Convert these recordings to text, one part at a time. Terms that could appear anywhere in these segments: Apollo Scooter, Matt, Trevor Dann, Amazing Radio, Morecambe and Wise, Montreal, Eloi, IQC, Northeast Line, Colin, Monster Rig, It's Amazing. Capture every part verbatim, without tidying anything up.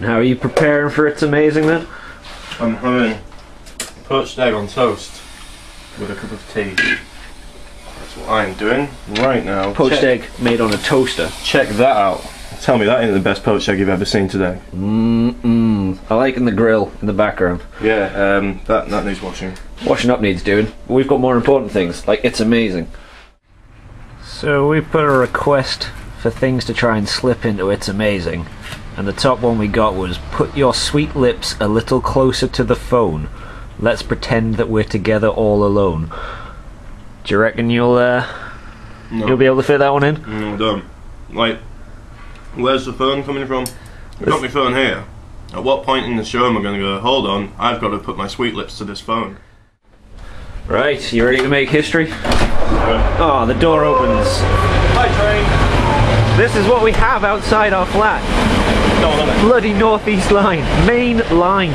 And how are you preparing for It's Amazing then? I'm having poached egg on toast with a cup of tea. That's what I'm doing right now. Poached egg made on a toaster. Check that out. Tell me that ain't the best poached egg you've ever seen today. Mm-mm. I like in the grill in the background. Yeah, um, that, that needs washing. Washing up needs doing. We've got more important things, like It's Amazing. So we put a request for things to try and slip into It's Amazing. And the top one we got was, put your sweet lips a little closer to the phone. Let's pretend that we're together all alone. Do you reckon you'll, uh, no. you'll be able to fit that one in? No, I don't. Like, where's the phone coming from? I've got my phone here. At what point in the show am I going to go, hold on, I've got to put my sweet lips to this phone? Right, you ready to make history? Yeah. Oh, the door opens. Hi, train. This is what we have outside our flat. No, no, no. Bloody Northeast Line. Main line.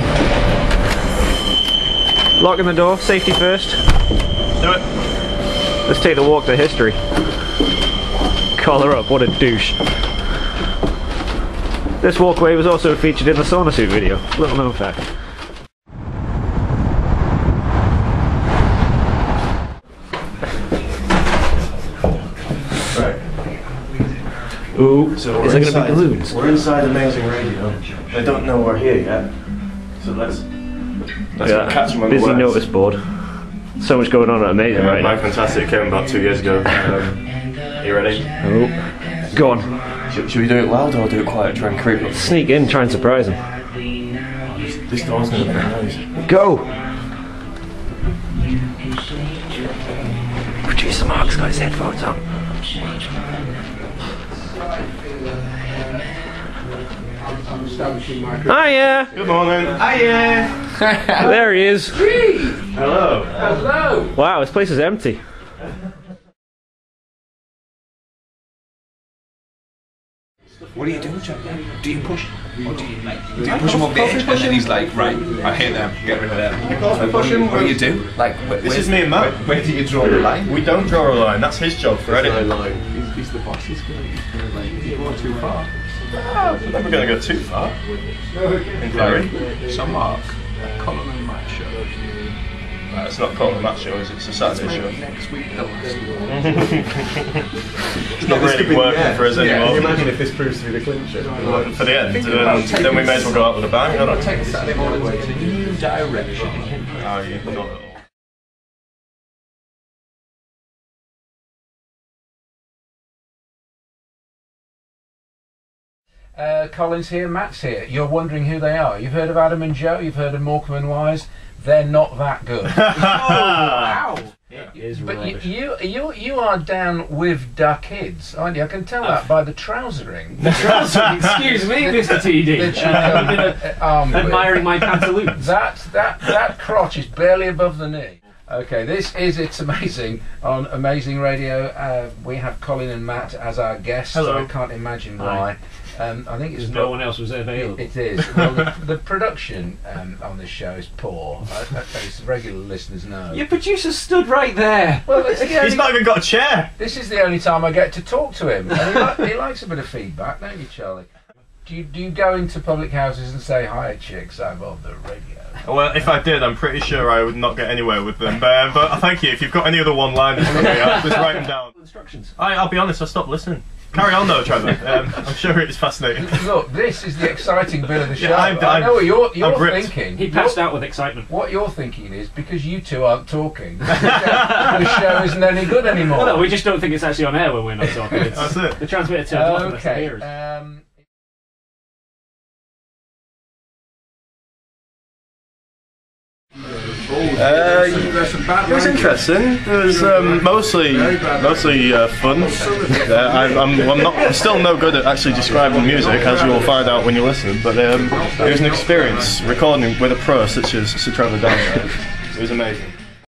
Locking the door, safety first. Do it. Let's take the walk to history. Call her up, what a douche. This walkway was also featured in the sauna suit video. Little known fact. Right. Ooh, so is there going to be balloons? We're inside Amazing Radio. They don't know we're here yet. So let's, let's yeah. catch them on the busy words. Notice board. So much going on at Amazing yeah, right now. My Fantastic came about two years ago. Um, you ready? Oh. Go on. Should, should we do it loud or do it quiet? Try and creep up. Sneak in, try and surprise him. Oh, this, this door's gonna be nice. Go! Producer Mark's got his headphones on. Hiya! Good morning. Hiya! There he is. Hello. Hello. Wow, this place is empty. What do you do, Jack? Do you push? Or do you like? Do you push him a bit, and then he's like, right, I hate them, get rid of them. So push him. What do you do? Like, where, this is me and Matt. Where, where do you draw the line? We don't draw a line. That's his job, Freddie. He's, he's the boss. He's gonna, he's gonna like, you go too far. Oh, we're gonna go too far. In theory, so Mark, Colin and Matt show. Right, it's not Colin and Matt show, is it? It's a Saturday show. Next week, the last one. It's not yeah, really working yeah. for us anymore. Yeah. Can you imagine if this proves to be the clincher? Well, for the end, um, then we may as well go out with a bang. I'll take the Saturday morning to a new direction. Oh, yeah, not at all. Uh, Colin's here, Matt's here. You're wondering who they are. You've heard of Adam and Joe, you've heard of Morecambe and Wise. They're not that good. Oh, wow! Yeah. But you, you, you, you are down with da kids, aren't you? I can tell that uh, by the trousering. The trousering. Excuse me, Mister T D. Admiring my pantaloons. That that that crotch is barely above the knee. Okay, this is It's Amazing on Amazing Radio. Uh, we have Colin and Matt as our guests. Hello. I can't imagine why. Um, I think it's no one else was available. It, it is. Well, the, the production um, on this show is poor. I, I, as regular listeners know. Your producer stood right there. Well, it's the only, he's not even got a chair. This is the only time I get to talk to him. And he, li he likes a bit of feedback, don't you, Charlie? Do you, do you go into public houses and say, "Hi, chicks, I'm on the radio"? Well, if I did, I'm pretty sure I would not get anywhere with them. But, but thank you. If you've got any other one-liners for me, I'll just write them down. Instructions. I, I'll be honest. I stopped listening. Carry on though, Trevor. Um, I'm sure it is fascinating. Look, this is the exciting bit of the show. Yeah, I'm, I'm, I know what you're, you're thinking. He passed you're, out with excitement. What you're thinking is, because you two aren't talking, the show, the show isn't any good anymore. Well, no, we just don't think it's actually on air when we're not talking. It's, that's it. The transmitter turns off and that's the hearers. Um, Uh, it was interesting. It was um, mostly mostly uh, fun. Uh, I, I'm, I'm not I'm still no good at actually describing music, as you will find out when you listen. But um, it was an experience recording with a pro such as Sir Trevor Dann. It was amazing.